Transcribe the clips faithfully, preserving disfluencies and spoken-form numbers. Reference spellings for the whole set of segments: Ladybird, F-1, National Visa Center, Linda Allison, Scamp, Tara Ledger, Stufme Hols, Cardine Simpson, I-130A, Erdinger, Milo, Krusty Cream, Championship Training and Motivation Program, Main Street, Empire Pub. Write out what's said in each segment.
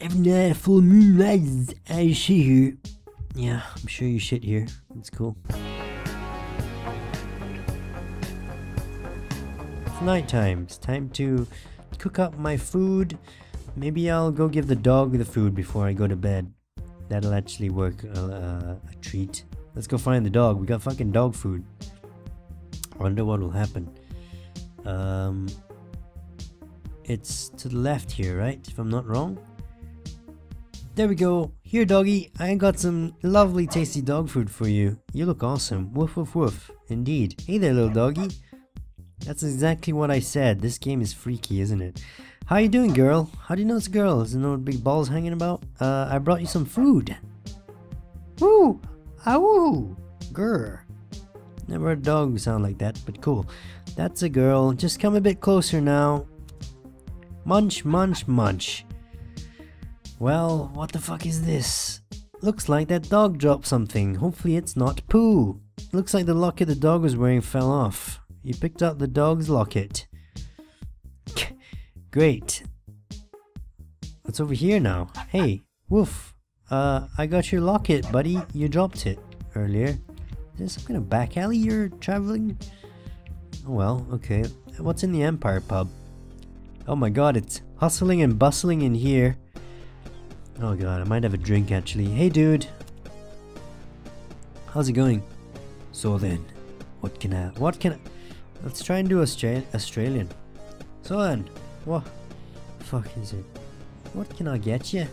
After full moon lights, I see you. Yeah, I'm sure you shit here. It's cool. It's nighttime. It's time to cook up my food. Maybe I'll go give the dog the food before I go to bed. That'll actually work uh, a treat. Let's go find the dog. We got fucking dog food. I wonder what will happen. Um, it's to the left here, right? If I'm not wrong. There we go. Here, doggy. I got some lovely, tasty dog food for you. You look awesome. Woof, woof, woof. Indeed. Hey there, little doggy. That's exactly what I said. This game is freaky, isn't it? How you doing, girl? How do you know it's a girl? Is there no big balls hanging about? Uh, I brought you some food. Woo! Awoo! Grr. Never heard a dog sound like that, but cool. That's a girl. Just come a bit closer now. Munch, munch, munch. Well, what the fuck is this? Looks like that dog dropped something. Hopefully it's not poo. Looks like the locket the dog was wearing fell off. You picked up the dog's locket. Great. What's over here now? Hey, woof. Uh, I got your locket, buddy. You dropped it earlier. Is there some kind of back alley you're traveling? Oh well, okay. What's in the Empire Pub? Oh my god, it's hustling and bustling in here. Oh god, I might have a drink actually. Hey dude. How's it going? So then, what can I... What can I... Let's try and do Austra- Australian. So then, what... Fuck is it? What can I get you?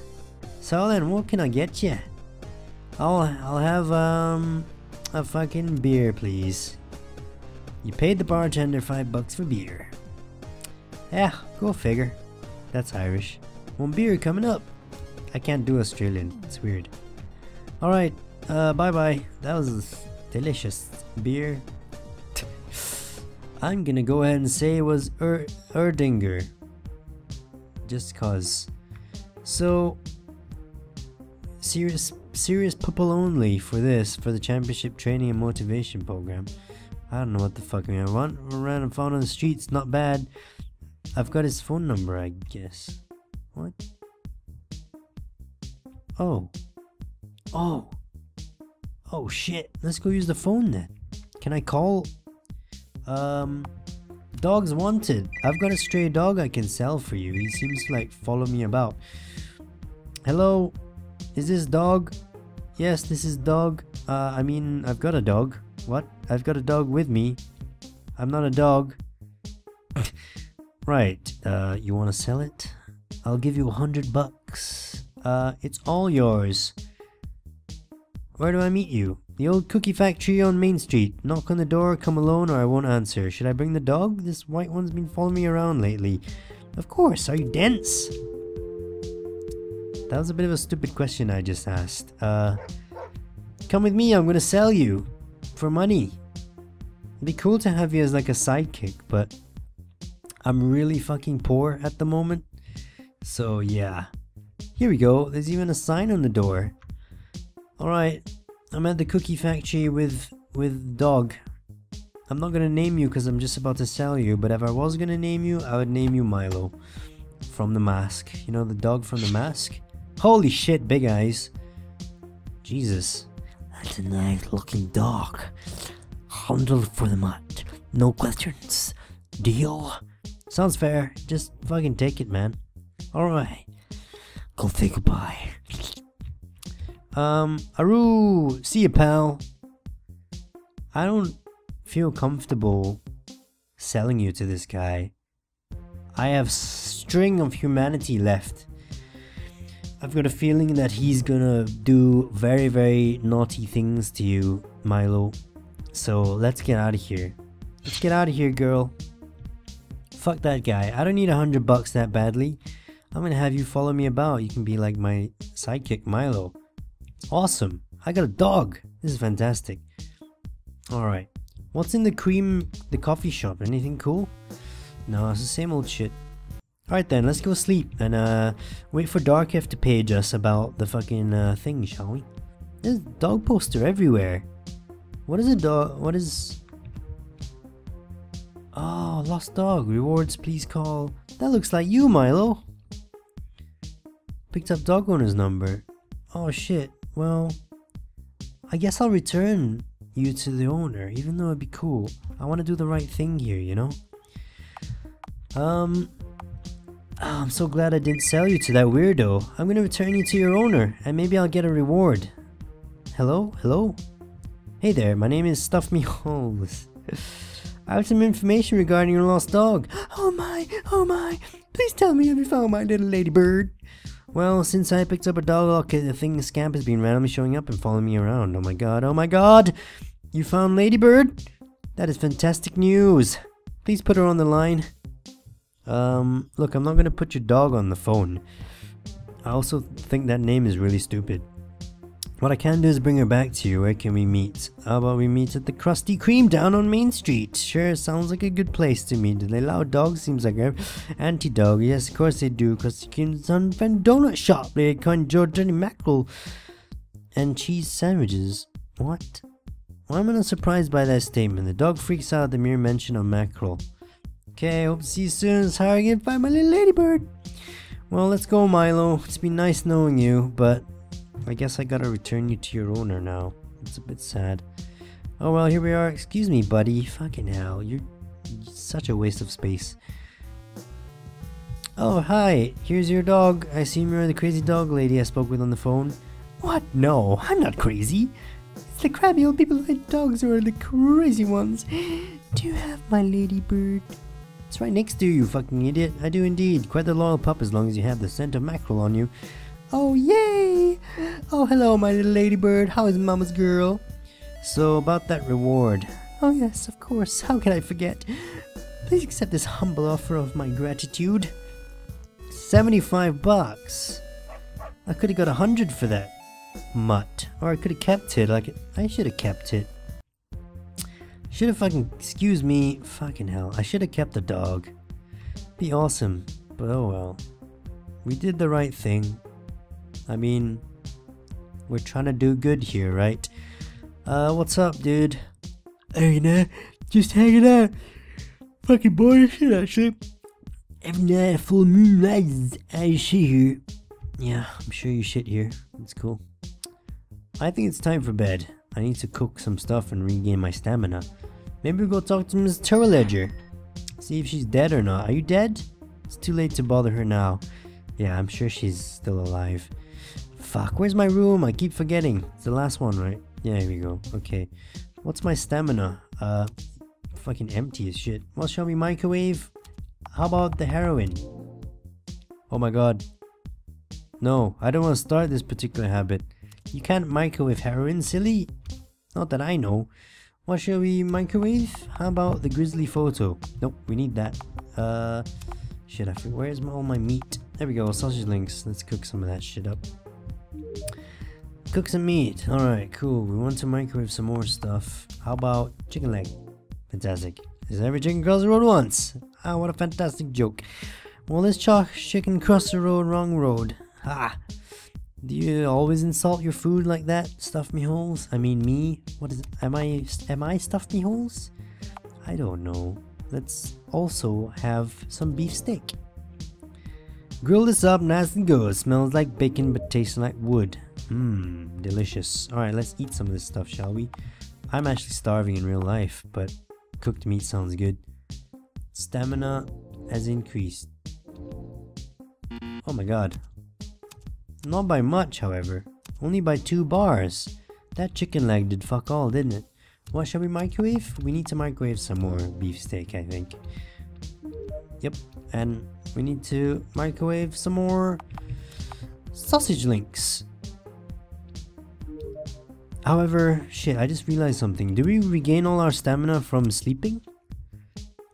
So then, what can I get you? I'll, I'll have, um... a fucking beer, please. You paid the bartender five bucks for beer. Yeah, go figure. That's Irish. One beer coming up. I can't do Australian. It's weird. Alright, uh, bye-bye. That was delicious beer. I'm gonna go ahead and say it was er Erdinger. Just cause. So, serious... serious people only for this, for the Championship Training and Motivation Program. I don't know what the fuck I mean. I run around and found on the streets, not bad. I've got his phone number, I guess. What? Oh. Oh. Oh shit. Let's go use the phone then. Can I call? Um, dogs wanted. I've got a stray dog I can sell for you. He seems to like follow me about. Hello? Is this dog? Yes, this is dog. Uh, I mean, I've got a dog. What? I've got a dog with me. I'm not a dog. Right. Uh, you want to sell it? I'll give you a hundred bucks. Uh, it's all yours. Where do I meet you? The old cookie factory on Main Street. Knock on the door, come alone, or I won't answer. Should I bring the dog? This white one's been following me around lately. Of course. Are you dense? That was a bit of a stupid question I just asked. Uh, come with me, I'm gonna sell you for money. It'd be cool to have you as like a sidekick, but I'm really fucking poor at the moment. So yeah, here we go. There's even a sign on the door. All right, I'm at the cookie factory with with dog. I'm not gonna name you because I'm just about to sell you. But if I was gonna name you, I would name you Milo from The Mask. You know the dog from The Mask. Holy shit, big eyes. Jesus. That's a nice looking dog. Handled for the mutt. No questions. Deal? Sounds fair. Just fucking take it, man. Alright. I'll say goodbye. Um, Aru! See ya, pal. I don't feel comfortable selling you to this guy. I have string of humanity left. I've got a feeling that he's gonna do very, very naughty things to you, Milo. So let's get out of here. Let's get out of here, girl. Fuck that guy. I don't need a hundred bucks that badly. I'm gonna have you follow me about. You can be like my sidekick, Milo. Awesome. I got a dog. This is fantastic. Alright. What's in the cream, the coffee shop? Anything cool? No, it's the same old shit. Alright then, let's go sleep and uh, wait for Darkev to page us about the fucking uh, thing, shall we? There's a dog poster everywhere. What is a dog? What is... Oh, lost dog. Rewards, please call. That looks like you, Milo. Picked up dog owner's number. Oh shit, well, I guess I'll return you to the owner, even though it'd be cool. I want to do the right thing here, you know? Um, oh, I'm so glad I didn't sell you to that weirdo. I'm gonna return you to your owner, and maybe I'll get a reward. Hello? Hello? Hey there, my name is Stuff Me Holes. I have some information regarding your lost dog. Oh my, oh my, please tell me if you found my little ladybird. Well, since I picked up a dog, the thing Scamp has been randomly showing up and following me around. Oh my god, oh my god! You found Ladybird? That is fantastic news. Please put her on the line. Um, look, I'm not gonna put your dog on the phone. I also think that name is really stupid. What I can do is bring her back to you. Where can we meet? How about we meet at the Krusty Cream down on Main Street? Sure, sounds like a good place to meet. Do they allow dogs? Seems like a anti-dog. Yes, of course they do. Krusty Cream's unfriend donut shop. They conjure Johnny mackerel and cheese sandwiches. What? Why am I not surprised by that statement? The dog freaks out at the mere mention of mackerel. Okay, hope to see you soon. It's how I can find my little ladybird. Well, let's go, Milo. It's been nice knowing you, but I guess I gotta return you to your owner now. It's a bit sad. Oh well, here we are. Excuse me, buddy. Fucking hell, you're such a waste of space. Oh, hi. Here's your dog. I assume you're the crazy dog lady I spoke with on the phone. What? No, I'm not crazy. It's the crabby old people like dogs who are the crazy ones. Do you have my ladybird? It's right next to you, fucking idiot. I do indeed. Quite the loyal pup as long as you have the scent of mackerel on you. Oh, yay! Oh, hello, my little ladybird. How is mama's girl? So, about that reward. Oh, yes, of course. How can I forget? Please accept this humble offer of my gratitude. seventy-five bucks. I could have got a hundred for that mutt. Or I could have kept it. Like I should have kept it. Should have fucking... Excuse me. Fucking hell. I should have kept the dog. Be awesome. But oh well. We did the right thing. I mean, we're trying to do good here, right? Uh, what's up, dude? Hey, nah, just hanging out. Fucking boring shit, actually. Every night, full moon rises, I shit here. Yeah, I'm sure you shit here. It's cool. I think it's time for bed. I need to cook some stuff and regain my stamina. Maybe we'll go talk to Miss Tara Ledger. See if she's dead or not. Are you dead? It's too late to bother her now. Yeah, I'm sure she's still alive. Fuck, where's my room? I keep forgetting. It's the last one, right? Yeah, here we go. Okay. What's my stamina? Uh, fucking empty as shit. Well, shall we microwave? How about the heroin? Oh my god. No, I don't want to start this particular habit. You can't microwave heroin, silly? Not that I know. What shall we microwave? How about the grizzly photo? Nope, we need that. Uh, shit, I forget. Where's my, all my meat? There we go, sausage links. Let's cook some of that shit up. Cook some meat. Alright, cool. We want to microwave some more stuff. How about chicken leg? Fantastic. Is every chicken cross the road once? Ah, what a fantastic joke. Well, this chalk chicken cross the road, wrong road. Ha! Ah. Do you always insult your food like that? Stuff me holes? I mean, me? What is it? Am I, am I stuff me holes? I don't know. Let's also have some beef steak. Grill this up nice and good. Smells like bacon but tastes like wood. Mmm, delicious. Alright, let's eat some of this stuff, shall we? I'm actually starving in real life, but cooked meat sounds good. Stamina has increased. Oh my god. Not by much, however. Only by two bars. That chicken leg did fuck all, didn't it? What, shall we microwave? We need to microwave some more beefsteak, I think. Yep, and we need to microwave some more sausage links. However, shit, I just realized something. Do we regain all our stamina from sleeping?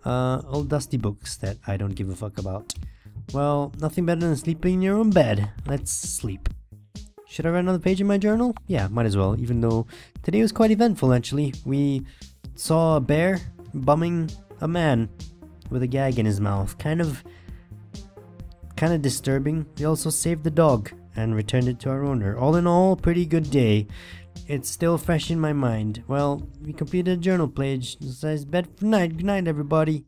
Uh, old dusty books that I don't give a fuck about. Well, nothing better than sleeping in your own bed. Let's sleep. Should I write another page in my journal? Yeah, might as well, even though today was quite eventful, actually. We saw a bear bumming a man with a gag in his mouth. Kind of... kind of disturbing. We also saved the dog and returned it to our owner. All in all, pretty good day. It's still fresh in my mind. Well, we completed a journal page. This is bed for night. Good night, everybody.